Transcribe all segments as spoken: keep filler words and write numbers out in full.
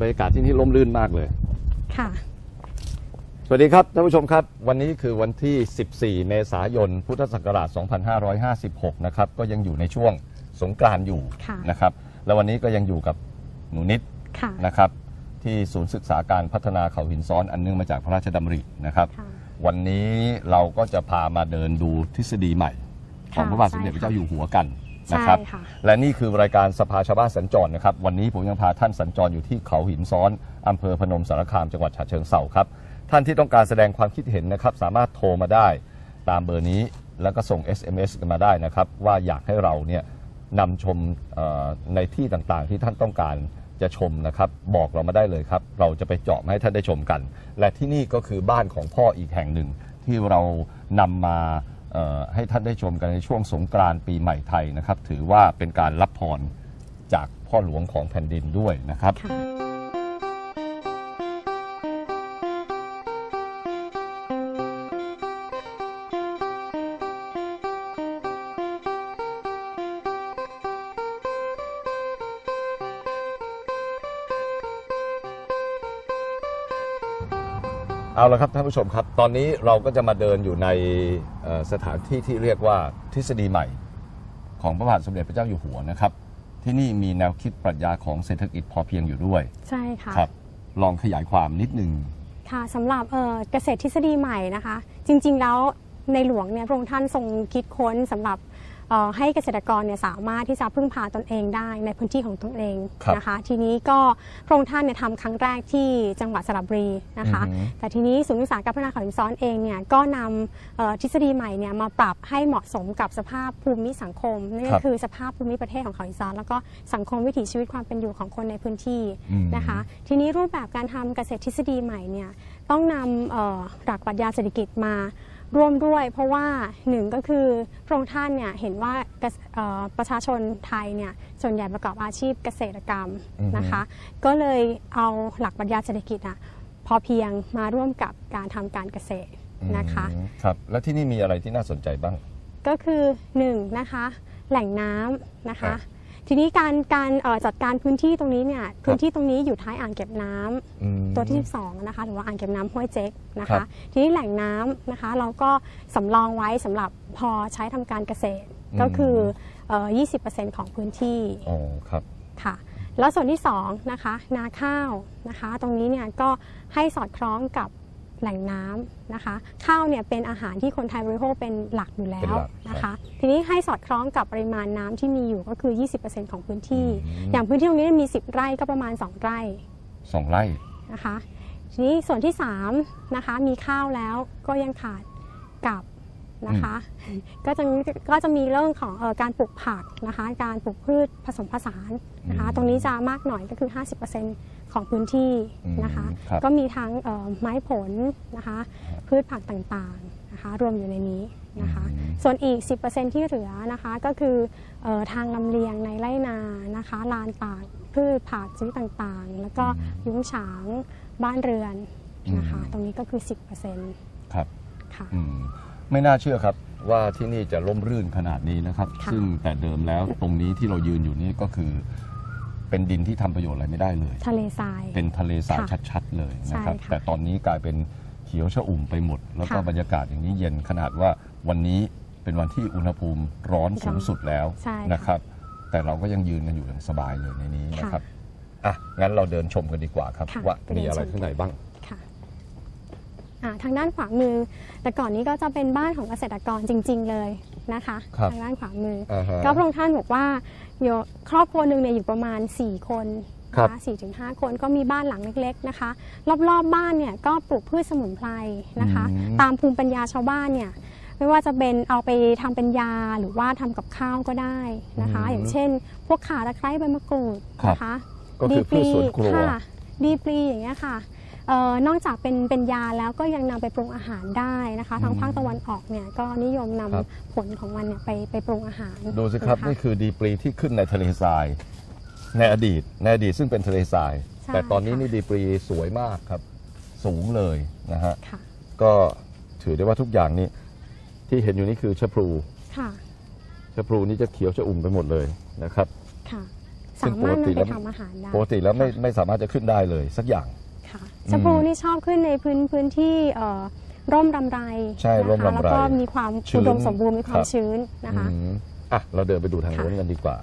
บรรยากาศที่นี่ร่มรื่นมากเลยค่ะสวัสดีครับท่านผู้ชมครับวันนี้คือวันที่สิบสี่เมษายนพุทธศักราชสองพันห้าร้อยห้าสิบหกนะครับก็ยังอยู่ในช่วงสงกรานต์อยู่นะครับและวันนี้ก็ยังอยู่กับหนูนิดนะครับที่ศูนย์ศึกษาการพัฒนาเขาหินซ้อนอันเนื่องมาจากพระราชดำรินะครับวันนี้เราก็จะพามาเดินดูทฤษฎีใหม่ของพระบาทสมเด็จพระเจ้าอยู่หัวกันนะครับและนี่คือรายการสภาชาวบ้านสัญจรนะครับวันนี้ผมยังพาท่านสัญจรอยู่ที่เขาหินซ้อนอำเภอพนมสารคามจังหวัดฉะเชิงเทราครับท่านที่ต้องการแสดงความคิดเห็นนะครับสามารถโทรมาได้ตามเบอร์นี้แล้วก็ส่ง เอส เอ็ม เอส กันมาได้นะครับว่าอยากให้เราเนี่ยนำชมในที่ต่างๆที่ท่านต้องการจะชมนะครับบอกเรามาได้เลยครับเราจะไปเจาะมาให้ท่านได้ชมกันและที่นี่ก็คือบ้านของพ่ออีกแห่งหนึ่งที่เรานำมาให้ท่านได้ชมกันในช่วงสงกรานต์ปีใหม่ไทยนะครับถือว่าเป็นการรับพรจากพ่อหลวงของแผ่นดินด้วยนะครับเอาละครับท่านผู้ชมครับตอนนี้เราก็จะมาเดินอยู่ในสถานที่ที่เรียกว่าทฤษฎีใหม่ของพระบาทสมเด็จพระเจ้าอยู่หัวนะครับที่นี่มีแนวคิดปรัชญาของเศรษฐกิจพอเพียงอยู่ด้วยใช่ค่ะครับลองขยายความนิดนึงค่ะสำหรับเกษตรทฤษฎีใหม่นะคะจริงๆแล้วในหลวงเนี่ยพระองค์ท่านทรงคิดค้นสำหรับให้เกษตรกรเนี่ยสามารถที่จะพึ่งพาตนเองได้ในพื้นที่ของตนเองนะคะทีนี้ก็พระองค์ท่านเนี่ยทำครั้งแรกที่จังหวัดสระบุรีนะคะแต่ทีนี้ศูนย์ศึกษาการพัฒนาเขาหินซ้อนเองเนี่ยก็นำทฤษฎีใหม่เนี่ยมาปรับให้เหมาะสมกับสภาพภูมิสังคมนั่นก็คือสภาพภูมิประเทศของเขาหินซ้อนแล้วก็สังคมวิถีชีวิตความเป็นอยู่ของคนในพื้นที่นะคะทีนี้รูปแบบการทำเกษตรทฤษฎีใหม่เนี่ยต้องนำหลักปรัชญาเศรษฐกิจมาร่วมด้วยเพราะว่าหนึ่งก็คือพระองค์ท่านเนี่ยเห็นว่าประชาชนไทยเนี่ยส่วนใหญ่ประกอบอาชีพเกษตรกรรมนะคะก็เลยเอาหลักปรัชญาเศรษฐกิจอ่ะพอเพียงมาร่วมกับการทำการเกษตรนะคะครับแล้วที่นี่มีอะไรที่น่าสนใจบ้างก็คือหนึ่งนะคะแหล่งน้ำนะคะทีนี้การการจัดการพื้นที่ตรงนี้เนี่ยพื้นที่ตรงนี้อยู่ท้ายอ่างเก็บน้ำตัวที่สิบสองนะคะหรือว่าอ่างเก็บน้ำห้วยเจ๊กนะคะทีนี้แหล่งน้ำนะคะเราก็สำรองไว้สำหรับพอใช้ทำการเกษตรก็คือ ยี่สิบเปอร์เซ็นต์ ของพื้นที่อ๋อครับค่ะแล้วส่วนที่สองนะคะนาข้าวนะคะตรงนี้เนี่ยก็ให้สอดคล้องกับแหล่งน้ำนะคะข้าวเนี่ยเป็นอาหารที่คนไทยบริโภคเป็นหลักอยู่แล้วนะคะทีนี้ให้สอดคล้องกับปริมาณน้ำที่มีอยู่ก็คือ ยี่สิบเปอร์เซ็นต์ ของพื้นที่อย่างพื้นที่ตรงนี้มีสิบไร่ก็ประมาณสองไร่สองไร่นะคะทีนี้ส่วนที่สามนะคะมีข้าวแล้วก็ยังขาดกับนะคะก็จะก็จะมีเรื่องของการปลูกผักนะคะการปลูกพืชผสมผสานนะคะตรงนี้จะมากหน่อยก็คือ ห้าสิบเปอร์เซ็นต์ของพื้นที่นะคะก็มีทั้งไม้ผลนะคะพืชผักต่างๆนะคะรวมอยู่ในนี้นะคะส่วนอีก สิบเปอร์เซ็นต์ ที่เหลือนะคะก็คือทางลำเลียงในไร่นานะคะลานป่าพืชผักชนิดต่างๆแล้วก็ยุ้งฉางบ้านเรือนนะคะตรงนี้ก็คือ สิบเปอร์เซ็นต์ ครับค่ะไม่น่าเชื่อครับว่าที่นี่จะร่มรื่นขนาดนี้นะครับซึ่งแต่เดิมแล้วตรงนี้ที่เรายืนอยู่นี่ก็คือเป็นดินที่ทำประโยชน์อะไรไม่ได้เลยทะเลทรายเป็นทะเลทรายชัดๆเลยนะครับแต่ตอนนี้กลายเป็นเขียวชอุ่มไปหมดแล้วก็บรรยากาศอย่างนี้เย็นขนาดว่าวันนี้เป็นวันที่อุณหภูมิร้อนสูงสุดแล้วนะครับแต่เราก็ยังยืนกันอยู่อย่างสบายเลยในนี้นะครับอ่ะงั้นเราเดินชมกันดีกว่าครับว่ามีอะไรข้างในบ้างทางด้านขวามือแต่ก่อนนี้ก็จะเป็นบ้านของเกษตรกรจริงๆเลยนะคะทางด้านขวามือก็พระองค์ท่านบอกว่าครอบครัวหนึ่งเนี่ยอยู่ประมาณสี่คนนะคะสี่ถึงห้าคนก็มีบ้านหลังเล็กๆนะคะรอบๆบ้านเนี่ยก็ปลูกพืชสมุนไพรนะคะตามภูมิปัญญาชาวบ้านเนี่ยไม่ว่าจะเป็นเอาไปทำเป็นยาหรือว่าทำกับข้าวก็ได้นะคะอย่างเช่นพวกข่าตะไคร้ใบมะกรูดนะคะดีปลีค่ะดีปลีอย่างเงี้ยค่ะนอกจากเป็นเป็นยาแล้วก็ยังนำไปปรุงอาหารได้นะคะทางภาคตะวันออกเนี่ยก็นิยมนำผลของมันเนี่ยไปไปปรุงอาหารดูสิครับนี่คือดีปลีที่ขึ้นในทะเลทรายในอดีตในอดีตซึ่งเป็นทะเลทรายแต่ตอนนี้นี่ดีปลีสวยมากครับสูงเลยนะฮะก็ถือได้ว่าทุกอย่างนี่ที่เห็นอยู่นี่คือชะพลูชะพลูนี่จะเขียวชะอุ่มไปหมดเลยนะครับ สามารถนำไปทำอาหารได้ปกติแล้วไม่ไม่สามารถจะขึ้นได้เลยสักอย่างค่ะชะพลูนี่ชอบขึ้นในพื้นพื้นที่ร่มรำไรใช่ร่มรำไรแล้วก็มีความอุดมสมบูรณ์มีความชื้นนะคะอ่ะเราเดินไปดูทางโน้นกันดีกว่า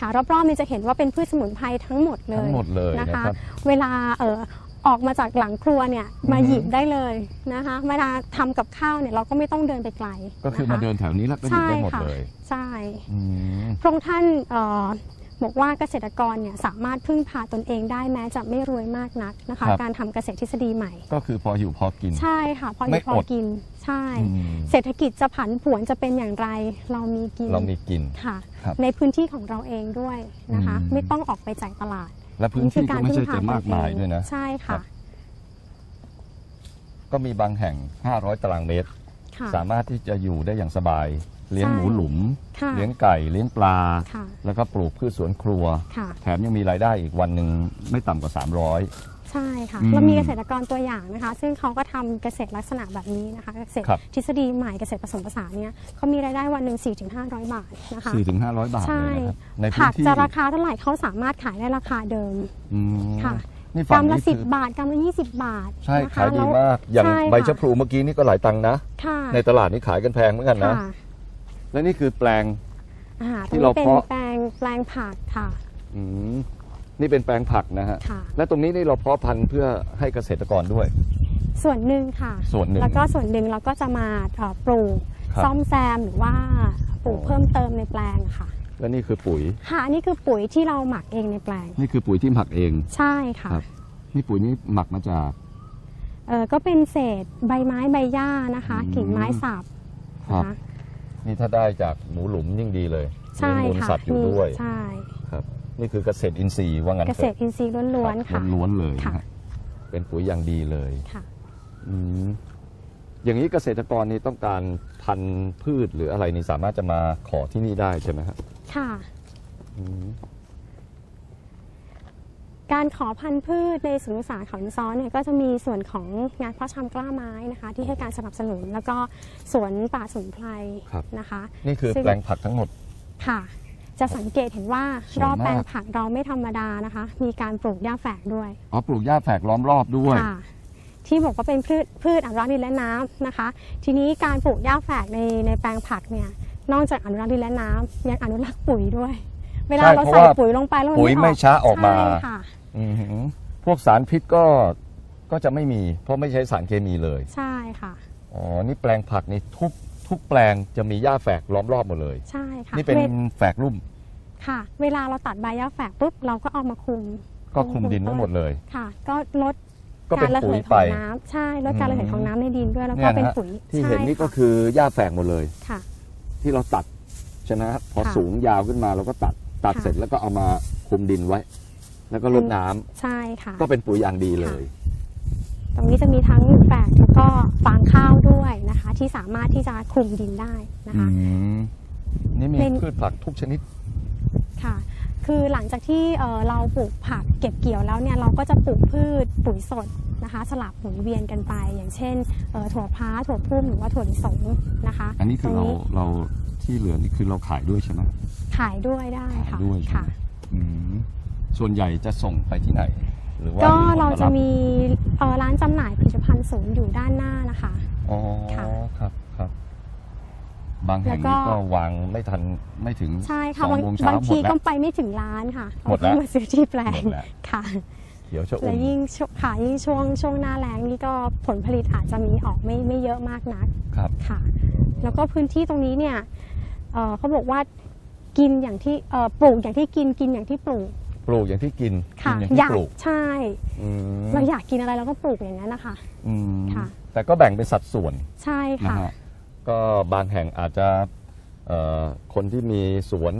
ค่ะรอบๆนี้จะเห็นว่าเป็นพืชสมุนไพรทั้งหมดเลยทั้งหมดเลยนะคะเวลาเออออกมาจากหลังครัวเนี่ยมาหยิบได้เลยนะคะเวลาทำกับข้าวเนี่ยเราก็ไม่ต้องเดินไปไกลก็คือมาเดินแถวนี้แล้วก็หยิบได้หมดเลยใช่พระองค์ท่านบอกว่าเกษตรกรเนี่ยสามารถพึ่งพาตนเองได้แม้จะไม่รวยมากนักนะคะการทำเกษตรทฤษฎีใหม่ก็คือพออยู่พอกินใช่ค่ะพออยู่พอกินใช่เศรษฐกิจจะผันผวนจะเป็นอย่างไรเรามีกินเรามีกินค่ะในพื้นที่ของเราเองด้วยนะคะไม่ต้องออกไปจ่ายตลาดและพื้นที่ก็ไม่ใช่จะมากมายด้วยนะใช่ค่ะก็มีบางแห่งห้าร้อยตารางเมตรสามารถที่จะอยู่ได้อย่างสบายเลี้ยงหมูหลุมเลี้ยงไก่เลี้ยงปลาแล้วก็ปลูกพืชสวนครัวแถมยังมีรายได้อีกวันหนึ่งไม่ต่ำกว่าสามร้อยใช่ค่ะเรามีเกษตรกรตัวอย่างนะคะซึ่งเขาก็ทำเกษตรลักษณะแบบนี้นะคะเกษตรทฤษฎีใหม่เกษตรผสมผสานเนี่ยเขามีรายได้วันหนึ่ง สี่ถึงห้าร้อย บาทนะคะสี่ถึงห้าร้อยบาทใช่ผักจะราคาเท่าไหร่เขาสามารถขายได้ราคาเดิมค่ะกำละสิบบาทกำละยี่สิบบาทใช่ขายดีมากอย่างใบชะพลูเมื่อกี้นี่ก็หลายตังค์นะในตลาดนี่ขายกันแพงเหมือนกันนะและนี่คือแปลงที่เราเพาะแปลงแปลงผักค่ะอืมนี่เป็นแปลงผักนะฮะและตรงนี้นี่เราเพาะพันธุ์เพื่อให้เกษตรกรด้วยส่วนหนึ่งค่ะส่วนหนึ่งแล้วก็ส่วนหนึ่งเราก็จะมาปลูกซ่อมแซมหรือว่าปลูกเพิ่มเติมในแปลงค่ะและนี่คือปุ๋ยค่ะนี่คือปุ๋ยที่เราหมักเองในแปลงนี่คือปุ๋ยที่หมักเองใช่ค่ะนี่ปุ๋ยนี้หมักมาจากเออก็เป็นเศษใบไม้ใบหญ้านะคะกิ่งไม้สับนะคะนี่ถ้าได้จากหมูหลุมยิ่งดีเลยมีมูลสัตว์อยู่ด้วยใช่ครับนี่คือเกษตรอินทรีย์ว่างั้นเกษตรอินทรีย์ล้วนๆค่ะล้วนๆเลยเป็นปุ๋ยอย่างดีเลยค่ะอืมอย่างนี้เกษตรกรนี่ต้องการพันธุ์พืชหรืออะไรนี่สามารถจะมาขอที่นี่ได้ใช่ไหมครับค่ะการขอพันธุ์พืชในศูนย์ศึกษาเขาอินซ้อนเนี่ยก็จะมีส่วนของงานเพาะชำกล้าไม้นะคะที่ให้การสนับสนุนแล้วก็สวนป่าสมุนไพรนะคะนี่คือแปลงผักทั้งหมดค่ะจะสังเกตเห็นว่ารอบแปลงผักเราไม่ธรรมดานะคะมีการปลูกหญ้าแฝกด้วยอ๋อปลูกหญ้าแฝกล้อมรอบด้วยที่บอกว่าเป็นพืชพืชอนุรักษ์ดินและน้ำนะคะทีนี้การปลูกหญ้าแฝกในในแปลงผักเนี่ยนอกจากอนุรักษ์ดินและน้ำยังอนุรักษ์ปุ๋ยด้วยเวลาเราใส่ปุ๋ยลงไปแล้วปุ๋ยไม่ช้าออกมาพวกสารพิษก็ก็จะไม่มีเพราะไม่ใช้สารเคมีเลยใช่ค่ะอ๋อนี่แปลงผักนี่ทุกทุกแปลงจะมีหญ้าแฝกล้อมรอบหมดเลยใช่ค่ะนี่เป็นแฝกลุ่มค่ะเวลาเราตัดใบหญ้าแฝกปุ๊บเราก็เอามาคลุมก็คลุมดินทั้งหมดเลยค่ะก็ลดการระเหยของน้ำใช่ลดการระเหยของน้ำในดินด้วยแล้วก็เป็นปุ๋ยที่เห็นนี่ก็คือหญ้าแฝกหมดเลยค่ะที่เราตัดใช่ไหมพอสูงยาวขึ้นมาเราก็ตัดตัดเสร็จแล้วก็เอามาคลุมดินไว้แล้วก็ลดน้ำใช่ค่ะก็เป็นปุ๋ยอย่างดีเลยตรงนี้จะมีทั้งแฝกแล้วก็ฟางข้าวด้วยนะคะที่สามารถที่จะคลุมดินได้นะคะนี่มีพืชผักทุกชนิดค่ะคือหลังจากที่เราปลูกผักเก็บเกี่ยวแล้วเนี่ยเราก็จะปลูกพืชปุ๋ยสดนะคะสลับหมุนเวียนกันไปอย่างเช่นถั่วพร้าถั่วพุ่มหรือว่าถั่วลิสงนะคะอันนี้คือเราเราที่เหลือนี่คือเราขายด้วยใช่ไหมขายด้วยได้ค่ะด้วยค่ะส่วนใหญ่จะส่งไปที่ไหนหรือว่าก็เราจะมีร้านจำหน่ายผลิตภัณฑ์ศูนย์อยู่ด้านหน้านะคะอ๋อครับครับบางแห่งนี่ก็วางไม่ทันไม่ถึงใช่ค่ะบางทีก็ไปไม่ถึงร้านค่ะหมดแล้วมาซื้อที่แปลงค่ะเดี๋ยวช่วงและยิ่งขายยิ่งช่วงช่วงหน้าแล้งนี่ก็ผลผลิตอาจจะมีออกไม่ไม่เยอะมากนักครับค่ะแล้วก็พื้นที่ตรงนี้เนี่ยเขาบอกว่ากินอย่างที่ปลูกอย่างที่กินกินอย่างที่ปลูกปลูกอย่างที่กินค่ะอยากใช่เราอยากกินอะไรเราก็ปลูกอย่างนั้นนะคะค่ะแต่ก็แบ่งเป็นสัดส่วนใช่ค่ะก็บางแห่งอาจจะคนที่มีสวน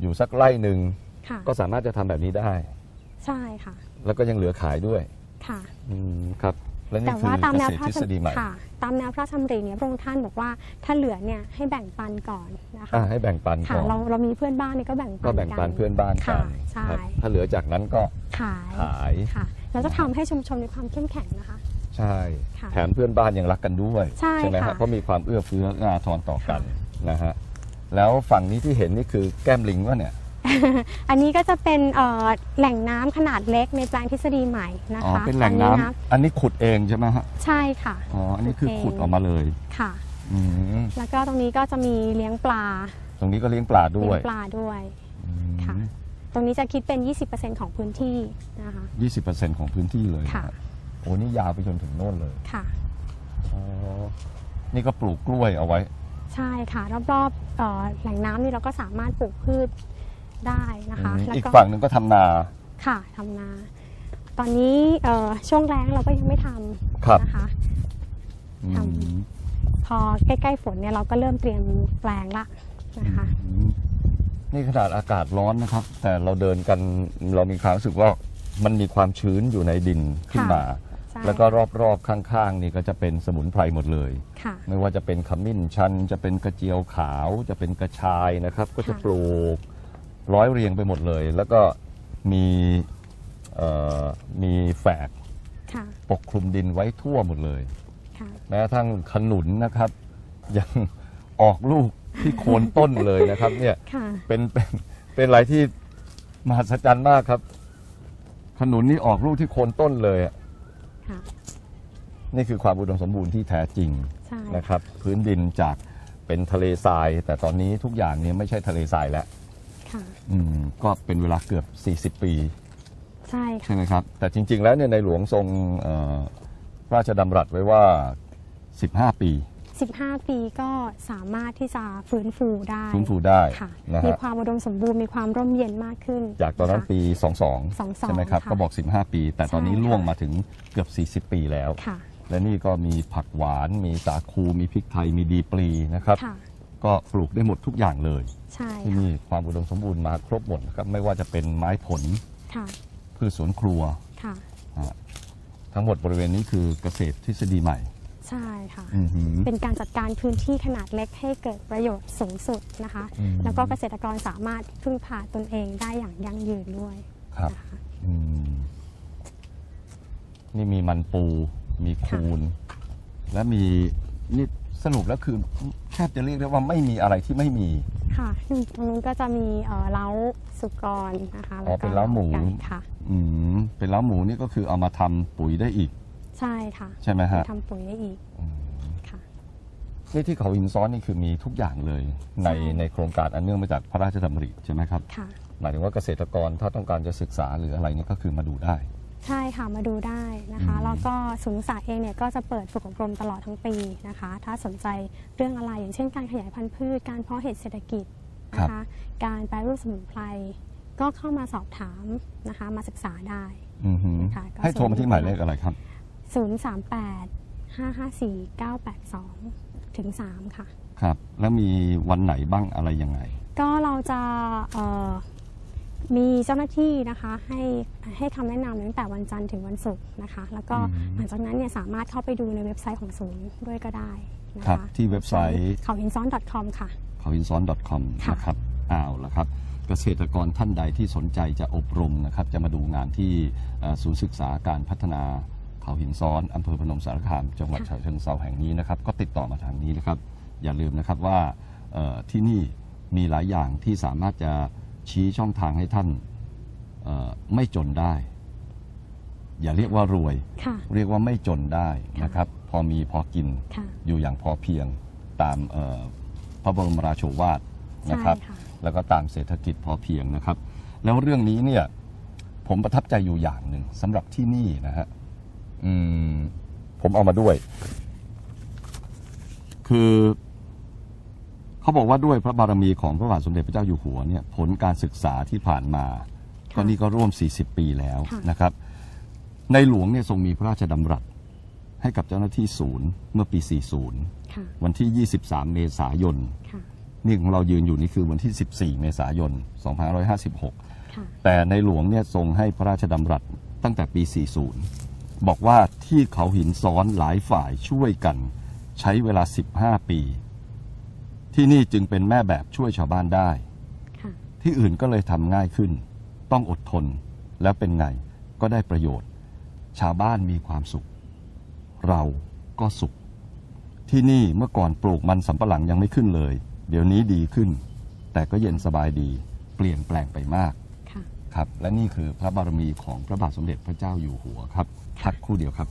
อยู่สักไร่หนึ่งก็สามารถจะทำแบบนี้ได้ใช่ค่ะแล้วก็ยังเหลือขายด้วยค่ะครับแต่ว่าตามแนวพระราชดำริค่ะตามแนวพระราชดำริเนี่ยพระองค์ท่านบอกว่าถ้าเหลือเนี่ยให้แบ่งปันก่อนนะคะให้แบ่งปันก่อนเราเรามีเพื่อนบ้านนี่ก็แบ่งปันก็แบ่งปันเพื่อนบ้านกันใช่ถ้าเหลือจากนั้นก็ขายขายค่ะเราจะทำให้ชุมชนมีความเข้มแข็งนะคะใช่แถมเพื่อนบ้านยังรักกันด้วยใช่ไหมครับเพราะมีความเอื้อเฟื้ออาทรต่อกันนะฮะ แล้วฝั่งนี้ที่เห็นนี่คือแก้มลิงวะเนี่ย อันนี้ก็จะเป็นแหล่งน้ำขนาดเล็กในแปลงทฤษฎีใหม่นะคะอ๋อเป็นแหล่งน้ำอันนี้ขุดเองใช่ไหมฮะใช่ค่ะอ๋ออันนี้คือขุดออกมาเลยค่ะอืมแล้วก็ตรงนี้ก็จะมีเลี้ยงปลาตรงนี้ก็เลี้ยงปลาด้วยเลี้ยงปลาด้วยค่ะตรงนี้จะคิดเป็น ยี่สิบเปอร์เซ็นต์ ของพื้นที่นะคะ ยี่สิบเปอร์เซ็นต์ ของพื้นที่เลยค่ะโอ้นี่ยาวไปจนถึงโน่นเลยค่ะอ๋อนี่ก็ปลูกกล้วยเอาไว้ใช่ค่ะรอบๆแหล่งน้ำนี่เราก็สามารถปลูกพืชได้นะคะอีกฝั่งหนึ่งก็ทำนาค่ะทำนาตอนนี้ช่วงแล้งเราก็ยังไม่ทำนะคะทำพอใกล้ๆฝนเนี่ยเราก็เริ่มเตรียมแปลงละนะคะนี่ขนาดอากาศร้อนนะครับแต่เราเดินกันเรามีความรู้สึกว่ามันมีความชื้นอยู่ในดินขึ้นมาแล้วก็รอบๆข้างๆนี่ก็จะเป็นสมุนไพรหมดเลยไม่ว่าจะเป็นขมิ้นชันจะเป็นกระเจียวขาวจะเป็นกระชายนะครับก็จะปลูกร้อยเรียงไปหมดเลยแล้วก็มีมีแฝกปกคลุมดินไว้ทั่วหมดเลยแม้ทั้งขนุนนะครับยังออกลูกที่โคนต้นเลยนะครับเนี่ยเป็นเป็นเป็นอะไรที่มหัศจรรย์มากครับขนุนนี่ออกลูกที่โคนต้นเลยนี่คือความอุดมสมบูรณ์ที่แท้จริงนะครับพื้นดินจากเป็นทะเลทรายแต่ตอนนี้ทุกอย่างเนี่ยไม่ใช่ทะเลทรายแล้วก็เป็นเวลาเกือบสี่สิบปีใช่ใช่ไหมครับแต่จริงๆแล้วเนี่ยในหลวงทรงพระราชดำรัสไว้ว่าสิบห้าปีสิบห้าปีก็สามารถที่จะฟื้นฟูได้ฟื้นฟูได้ค่ะมีความอุดมสมบูรณ์มีความร่มเย็นมากขึ้นจากตอนนั้นปีสองสองใช่ไหมครับก็บอกสิบห้าปีแต่ตอนนี้ล่วงมาถึงเกือบสี่สิบปีแล้วและนี่ก็มีผักหวานมีสาคูมีพริกไทยมีดีปลีนะครับก็ปลูกได้หมดทุกอย่างเลยที่นี่ความอุดมสมบูรณ์มาครบหมดนะครับไม่ว่าจะเป็นไม้ผลพืชสวนครัวทั้งหมดบริเวณนี้คือเกษตรทฤษฎีใหม่ใช่ค่ะเป็นการจัดการพื้นที่ขนาดเล็กให้เกิดประโยชน์สูงสุดนะคะแล้วก็เกษตรกรสามารถพึ่งพาตนเองได้อย่างยั่งยืนด้วยครับนี่มีมันปูมีคูนและมีนี่สรุปแล้วคือแทบจะเรียกได้ว่าไม่มีอะไรที่ไม่มีค่ะตรงนู้นก็จะมีเล้าสุกรนะคะอ๋อเป็นเล้าหมูค่ะอืมเป็นเล้าหมูนี่ก็คือเอามาทำปุ๋ยได้อีกใช่ค่ะใช่ไหมฮะทำปุ๋ยได้อีกค่ะนี่ที่เขาหินซ้อนนี่คือมีทุกอย่างเลยในในโครงการอันเนื่องมาจากพระราชดำริใช่ไหมครับค่ะหมายถึงว่าเกษตรกรถ้าต้องการจะศึกษาหรืออะไรนี่ก็คือมาดูได้ใช่ค่ะมาดูได้นะคะแล้วก็ศูนย์ศึกษาเองเนี่ยก็จะเปิดฝึกอบรมตลอดทั้งปีนะคะถ้าสนใจเรื่องอะไรอย่างเช่นการขยายพันธุ์พืชการเพาะเห็ดเศรษฐกิจนะคะการแปรรูปสมุนไพรก็เข้ามาสอบถามนะคะมาศึกษาได้นะคะให้โทรมาที่หมายเลขอะไรครับศูนย์ สาม แปด ห้า ห้า สี่ เก้า แปด สอง ถึง สาม ค่ะครับแล้วมีวันไหนบ้างอะไรยังไงก็เราจะมีเจ้าหน้าที่นะคะให้ให้คำแนะนำตั้งแต่วันจันทร์ถึงวันศุกร์นะคะแล้วก็หลังจากนั้นเนี่ยสามารถเข้าไปดูในเว็บไซต์ของศูนย์ด้วยก็ได้นะคะที่เว็บไซต์เขาหินซ้อน .com ค่ะเขาหินซ้อน .com นะครับอ้าวแล้วครับเกษตรกรท่านใดที่สนใจจะอบรมนะครับจะมาดูงานที่ศูนย์ศึกษาการพัฒนาเขาหินซ้อนอำเภอพนมสารคามจังหวัดฉะเชิงเทราแห่งนี้นะครับก็ติดต่อมาทางนี้นะครับอย่าลืมนะครับว่าที่นี่มีหลายอย่างที่สามารถจะชี้ช่องทางให้ท่านไม่จนได้อย่าเรียกว่ารวยเรียกว่าไม่จนได้นะครับพอมีพอกินอยู่อย่างพอเพียงตามพระบรมราโชวาทนะครับแล้วก็ตามเศรษฐกิจพอเพียงนะครับแล้วเรื่องนี้เนี่ยผมประทับใจอยู่อย่างหนึ่งสำหรับที่นี่นะฮะอืมผมเอามาด้วยคือเขาบอกว่าด้วยพระบารมีของพระบาทสมเด็จพระเจ้าอยู่หัวเนี่ยผลการศึกษาที่ผ่านมาตอนนี้ก็ร่วมสี่สิบปีแล้วนะครับในหลวงเนี่ยทรงมีพระราชดำรัสให้กับเจ้าหน้าที่ศูนย์เมื่อปีสี่สิบวันที่ยี่สิบสามเมษายนนี่ของเรายืนอยู่นี่คือวันที่สิบสี่เมษายนสองพันห้าร้อยห้าสิบหกแต่ในหลวงเนี่ยทรงให้พระราชดำรัสตั้งแต่ปีสี่สิบบอกว่าที่เขาหินซ้อนหลายฝ่ายช่วยกันใช้เวลาสิบห้าปีที่นี่จึงเป็นแม่แบบช่วยชาวบ้านได้ที่อื่นก็เลยทำง่ายขึ้นต้องอดทนแล้วเป็นไงก็ได้ประโยชน์ชาวบ้านมีความสุขเราก็สุขที่นี่เมื่อก่อนปลูกมันสำปะหลังยังไม่ขึ้นเลย เดี๋ยวนี้ดีขึ้นแต่ก็เย็นสบายดีเปลี่ยนแปลงไปมากครับและนี่คือพระบารมีของพระบาทสมเด็จพระเจ้าอยู่หัวครับพักครู่เดียวครับ